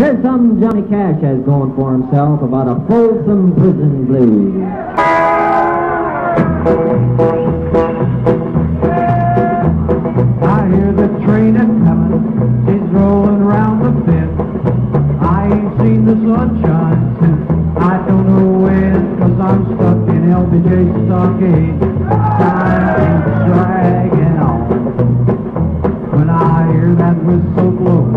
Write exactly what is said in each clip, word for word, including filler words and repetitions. Here's something Johnny Cash has going for himself about a Folsom Prison Blues. I hear the train at seven, she's rolling round the bend. I ain't seen the sunshine since, I don't know when, 'cause I'm stuck in L B J stockade. Time keeps dragging on when I hear that whistle blowing.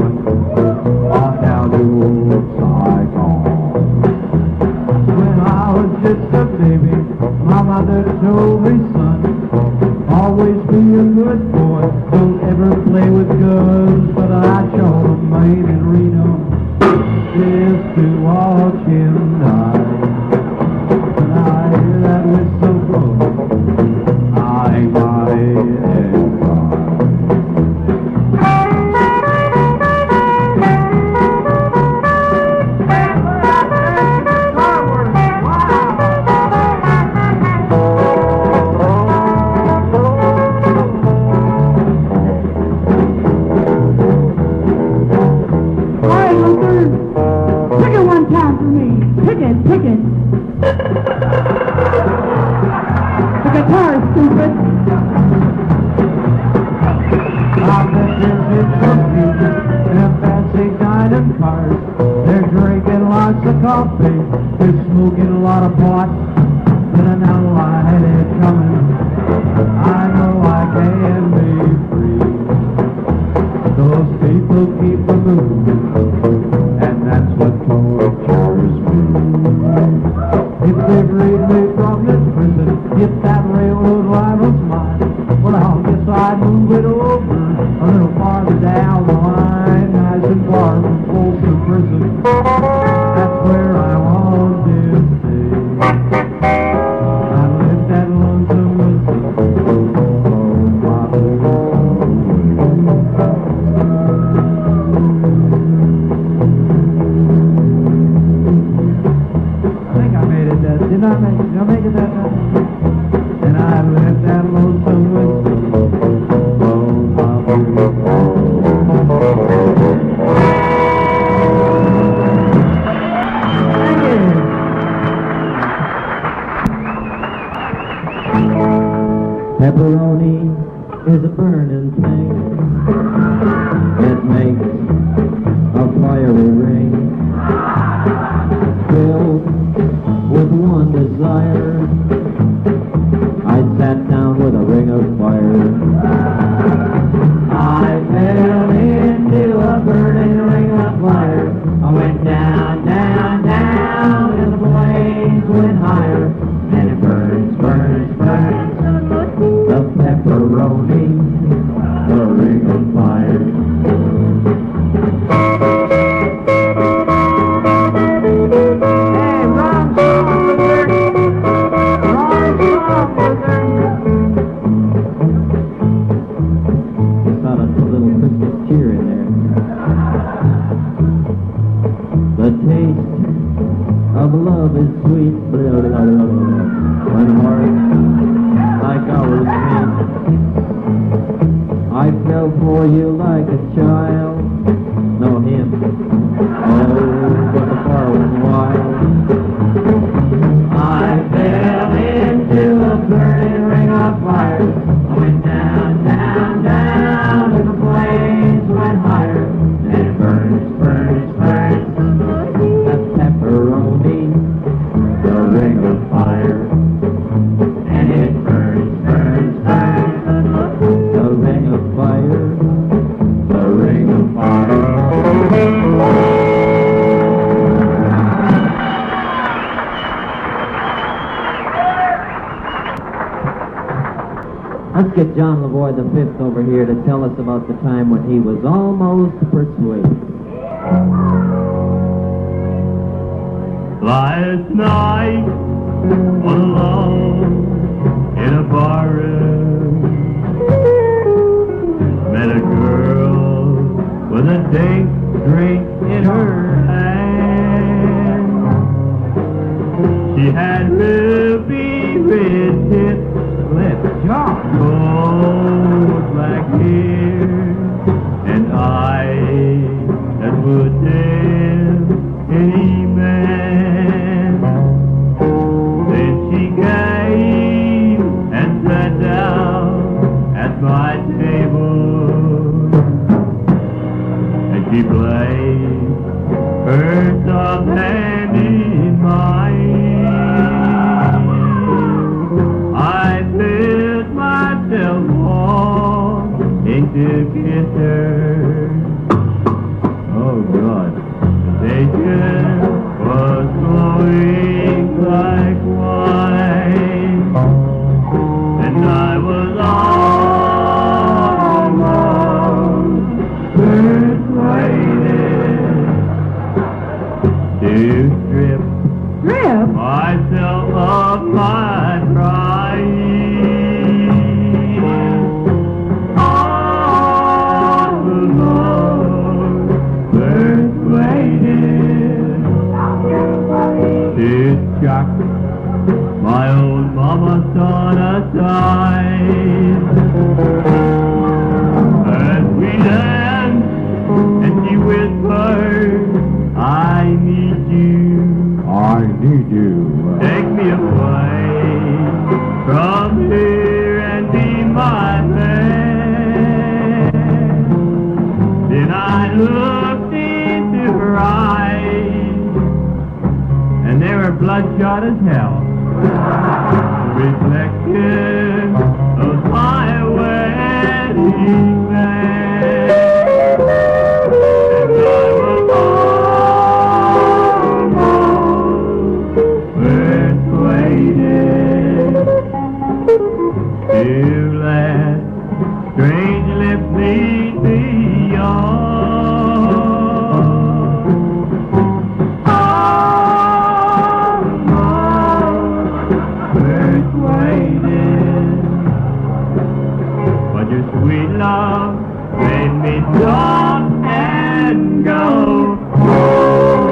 Let's get John Lavoie the Fifth over here to tell us about the time when he was almost persuaded. Last night, all alone in a bar room, met a girl with a dank drink in her hand. She had ruby red tips, cold black hair, and eyes that were dead. table, and she played her soft hand in mine. I felt myself warm into kiss her. Oh God, the tension was flowing like wine, and I was on. Bloodshot as hell, reflection of my wedding band, and I was almost persuaded to let strange lips lead me on. Love made me stop and go.